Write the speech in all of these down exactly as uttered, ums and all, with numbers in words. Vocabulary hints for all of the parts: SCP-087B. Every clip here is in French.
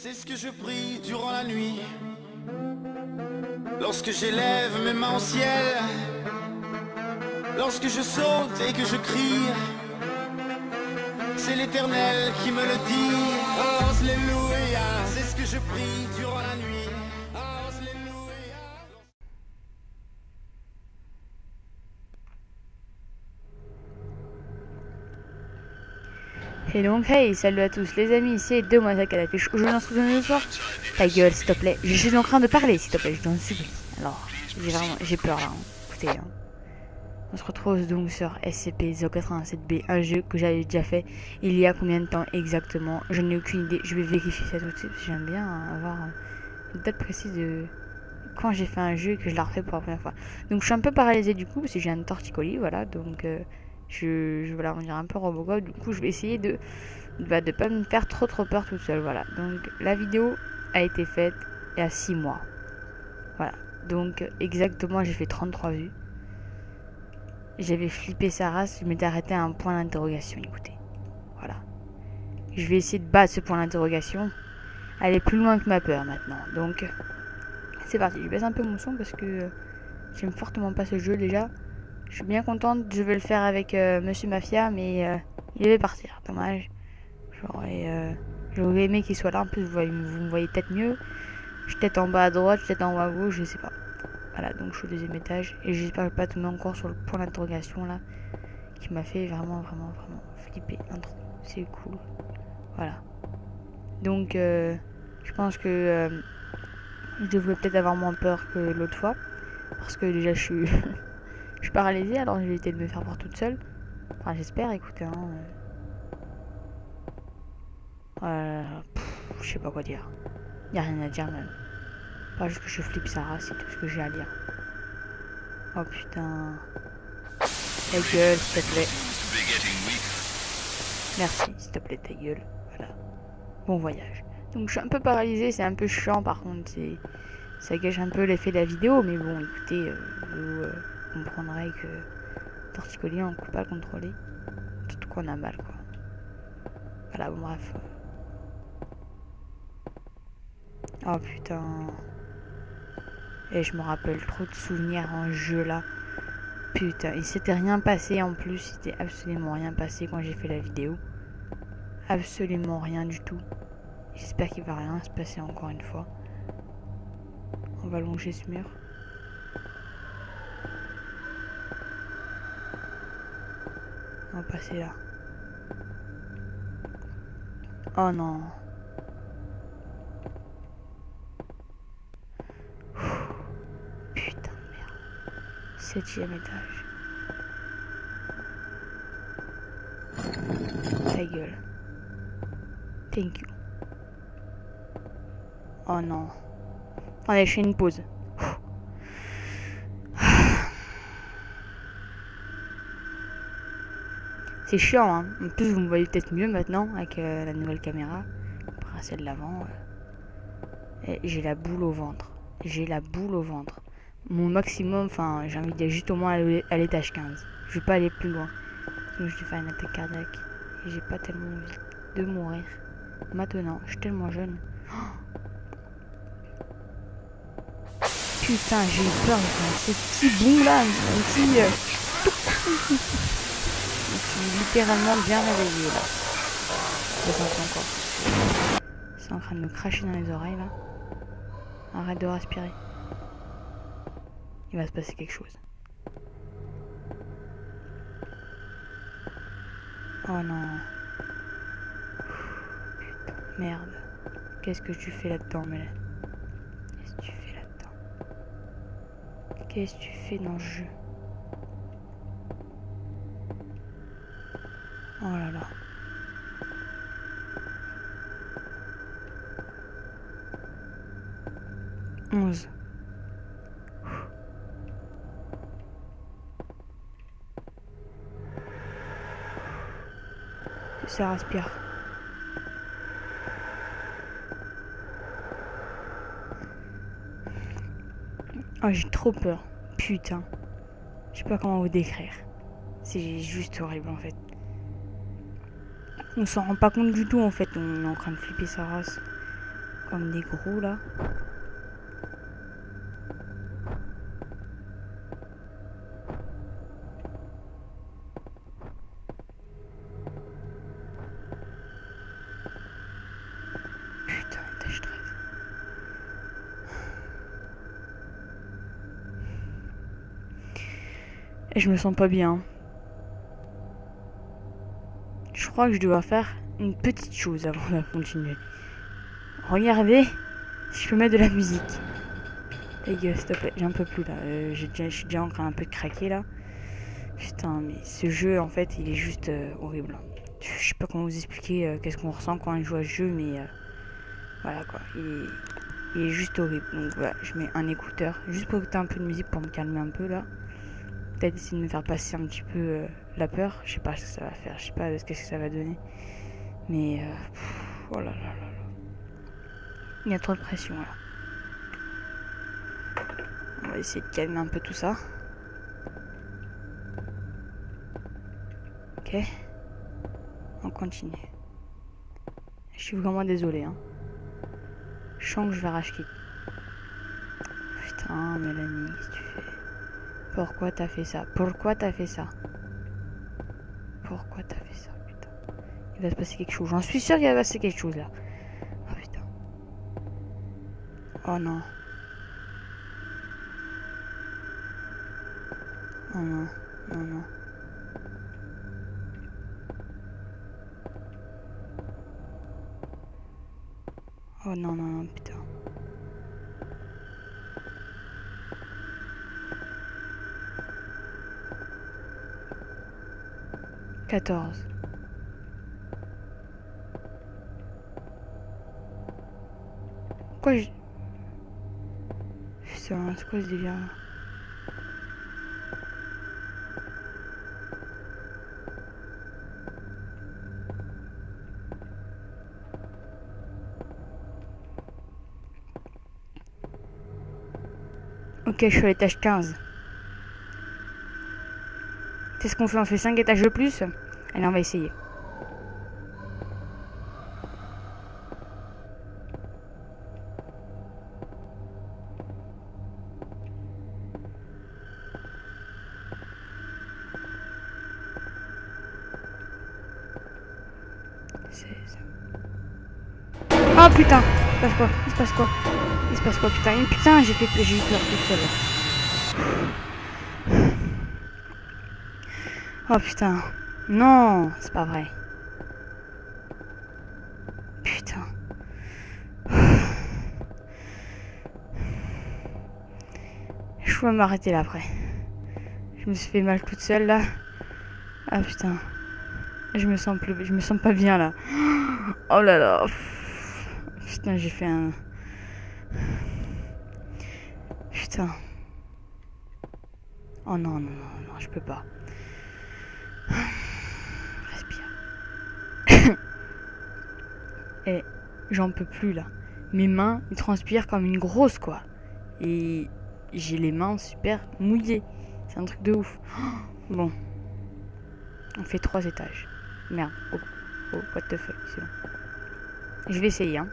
C'est ce que je prie durant la nuit, lorsque j'élève mes mains au ciel, lorsque je saute et que je crie, c'est l'Éternel qui me le dit. Oh, alléluia. C'est ce que je prie durant la nuit. Oh, alléluia. Et donc, hey, salut à tous les amis, c'est deux mois à la pêche. Aujourd'hui, on se retrouve le soir. Ta gueule, s'il te plaît. Je suis en train de parler, s'il te plaît, je t'en supplie. Alors, j'ai vraiment, j'ai peur là. Hein. Écoutez, hein. On se retrouve donc sur S C P zéro huit sept B, un jeu que j'avais déjà fait il y a combien de temps exactement, je n'ai aucune idée, je vais vérifier ça tout de suite, j'aime bien avoir une date précise de quand j'ai fait un jeu et que je l'ai refait pour la première fois. Donc je suis un peu paralysé du coup, parce que j'ai un torticolis, voilà, donc euh, je, je vais la rendre un peu Robocop, du coup je vais essayer de ne bah, de pas me faire trop trop peur toute seule, voilà. Donc la vidéo a été faite il y a six mois, voilà, donc exactement j'ai fait trente-trois vues. J'avais flippé sa race, je m'étais arrêté à un point d'interrogation, écoutez. Voilà. Je vais essayer de battre ce point d'interrogation. Aller plus loin que ma peur maintenant. Donc, c'est parti. Je baisse un peu mon son parce que j'aime fortement pas ce jeu déjà. Je suis bien contente, je vais le faire avec euh, Monsieur Mafia, mais euh, il devait partir. Dommage. J'aurais euh, aimé qu'il soit là, en plus vous, vous me voyez peut-être mieux. Je suis peut-être en bas à droite, je suis peut-être en bas à gauche, je sais pas. Voilà, donc je suis au deuxième étage et j'espère pas tomber encore sur le point d'interrogation là qui m'a fait vraiment vraiment vraiment flipper un trou. C'est cool. Voilà. Donc euh, je pense que euh, je devrais peut-être avoir moins peur que l'autre fois. Parce que déjà je suis je suis paralysée, alors j'ai été de me faire voir toute seule. Enfin j'espère, écoutez. Hein, euh... voilà, pff, je sais pas quoi dire. Y a rien à dire même. Pas juste que je flippe Sarah, c'est tout ce que j'ai à dire. Oh putain. Ta gueule, s'il te plaît. Merci, s'il te plaît, ta gueule. Voilà. Bon voyage. Donc je suis un peu paralysé, c'est un peu chiant par contre. Ça gâche un peu l'effet de la vidéo, mais bon, écoutez, euh, vous euh, comprendrez que torticolis, on ne peut pas le contrôler. Tout qu'on a mal, quoi. Voilà, bon bref. Oh putain. Et je me rappelle trop de souvenirs en jeu là. Putain, il s'était rien passé en plus. Il s'était absolument rien passé quand j'ai fait la vidéo. Absolument rien du tout. J'espère qu'il va rien se passer encore une fois. On va longer ce mur. On va passer là. Oh non. Septième étage. Ta gueule. Thank you. Oh non. Allez, je fais une pause. C'est chiant, hein. En plus, vous me voyez peut-être mieux maintenant avec euh, la nouvelle caméra. Après celle de l'avant. Euh... J'ai la boule au ventre. J'ai la boule au ventre. Mon maximum, enfin j'ai envie d'être juste au moins à l'étage quinze. Je vais pas aller plus loin. Donc je vais faire une attaque cardiaque. Et j'ai pas tellement envie de mourir. Maintenant, je suis tellement jeune. Oh putain, j'ai eu peur. Ces petits bons là, ces petits... Euh... Ils sont littéralement bien réveillés là. Je sens encore. C'est en train de me cracher dans les oreilles là. Arrête de respirer. Il va se passer quelque chose. Oh non. Putain, merde. Qu'est-ce que tu fais là-dedans, Mélène? Qu'est-ce que tu fais là-dedans? Qu'est-ce que tu fais dans le jeu? Oh là là. onze. Ça respire. Oh, j'ai trop peur. Putain. Je sais pas comment vous décrire. C'est juste horrible en fait. On s'en rend pas compte du tout en fait. On est en train de flipper sa race. comme des gros là. Et je me sens pas bien. Je crois que je dois faire une petite chose avant de continuer. Regardez, je peux mettre de la musique. Les gars, s'il te plaît, j'en peux plus là. Euh, j'ai déjà, je suis déjà en train un peu de craquer là. Putain, mais ce jeu en fait, il est juste euh, horrible. Je sais pas comment vous expliquer euh, qu'est-ce qu'on ressent quand on joue à ce jeu, mais euh, voilà quoi. Il est, il est juste horrible. Donc voilà, je mets un écouteur juste pour écouter un peu de musique pour me calmer un peu là. Peut-être essayer de me faire passer un petit peu euh, la peur. Je sais pas ce que ça va faire, je sais pas ce que ça va donner. Mais euh, pff, oh là là là là. Il y a trop de pression là. On va essayer de calmer un peu tout ça. Ok. On continue. Je suis vraiment désolé. Hein. Je sens que je vais racheter. Putain, Mélanie, qu'est-ce que tu fais? Pourquoi t'as fait ça? Pourquoi t'as fait ça? Pourquoi t'as fait ça? Putain. Il va se passer quelque chose. J'en suis sûr qu'il va se passer quelque chose là. Oh putain. Oh non. Oh non. Oh non. Oh non, non, non, putain. quatorze. Pourquoi je... Putain, c'est quoi ce délire là? Ok, je suis à l'étage quinze. C'est ce qu'on fait, on fait cinq étages de plus. Allez, on va essayer. seize. Oh putain, il se passe quoi? Il se passe quoi? Il se passe quoi putain? Et putain, j'ai fait j'ai eu peur toute seule. Oh putain, non, c'est pas vrai. Putain. Je vais m'arrêter là après. Je me suis fait mal toute seule là. Ah putain. Je me sens plus, je me sens pas bien là. Oh là là. Putain, j'ai fait un. Putain. Oh non non non non, je peux pas. Respire. Et j'en peux plus là. Mes mains, ils transpirent comme une grosse quoi. Et j'ai les mains super mouillées. C'est un truc de ouf. Bon. On fait trois étages. Merde. Oh, oh what the fuck. C'est bon. Je vais essayer hein.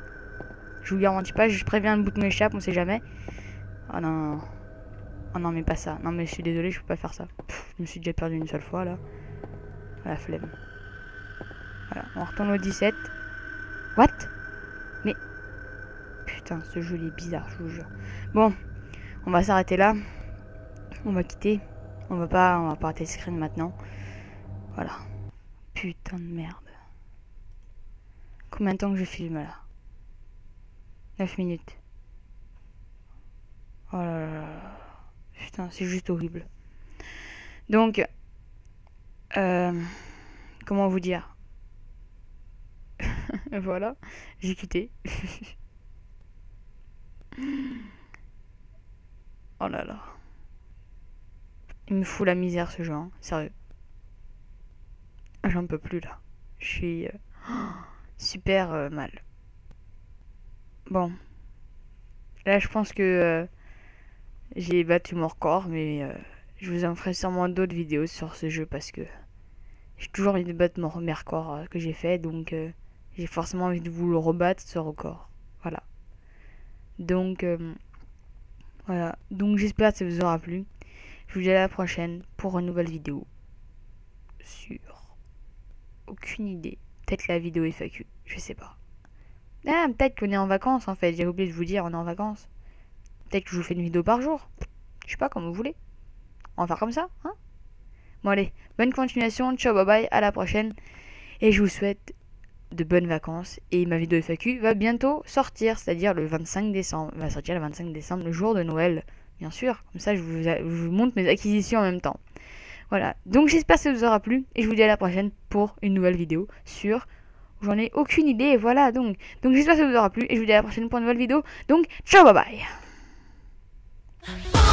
Je vous garantis pas, je préviens le bout de mes chapeaux, on sait jamais. Oh non non non. Oh non mais pas ça. Non mais je suis désolé, je peux pas faire ça. Pff, je me suis déjà perdu une seule fois là. La flemme. Voilà, on retourne au dix-sept. What? Mais... Putain, ce jeu il est bizarre, je vous jure. Bon, on va s'arrêter là. On va quitter. On va pas... On va pas arrêter le screen maintenant. Voilà. Putain de merde. Combien de temps que je filme là? neuf minutes. Oh là là là. Putain, c'est juste horrible. Donc... Euh, comment vous dire? Voilà, j'ai quitté. Oh là là. Il me fout la misère ce jeu, hein. Sérieux. J'en peux plus là. Je suis euh, super euh, mal. Bon. Là je pense que euh, j'ai battu mon record, mais... Euh, je vous en ferai sûrement d'autres vidéos sur ce jeu parce que j'ai toujours envie de battre mon record que j'ai fait, donc euh, j'ai forcément envie de vous le rebattre ce record. Voilà. Donc euh, voilà, donc j'espère que ça vous aura plu. Je vous dis à la prochaine pour une nouvelle vidéo sur aucune idée, peut-être la vidéo F A Q, je sais pas. Ah, peut-être qu'on est en vacances en fait, j'ai oublié de vous dire, on est en vacances. Peut-être que je vous fais une vidéo par jour, je sais pas, comme vous voulez. On va faire comme ça, hein. Bon allez, bonne continuation, ciao, bye bye, à la prochaine. Et je vous souhaite de bonnes vacances. Et ma vidéo F A Q va bientôt sortir, c'est-à-dire le vingt-cinq décembre. Va sortir le vingt-cinq décembre, le jour de Noël, bien sûr. Comme ça, je vous, je vous montre mes acquisitions en même temps. Voilà, donc j'espère que ça vous aura plu. Et je vous dis à la prochaine pour une nouvelle vidéo sur... J'en ai aucune idée, voilà, donc. Donc j'espère que ça vous aura plu. Et je vous dis à la prochaine pour une nouvelle vidéo. Donc, ciao, bye bye.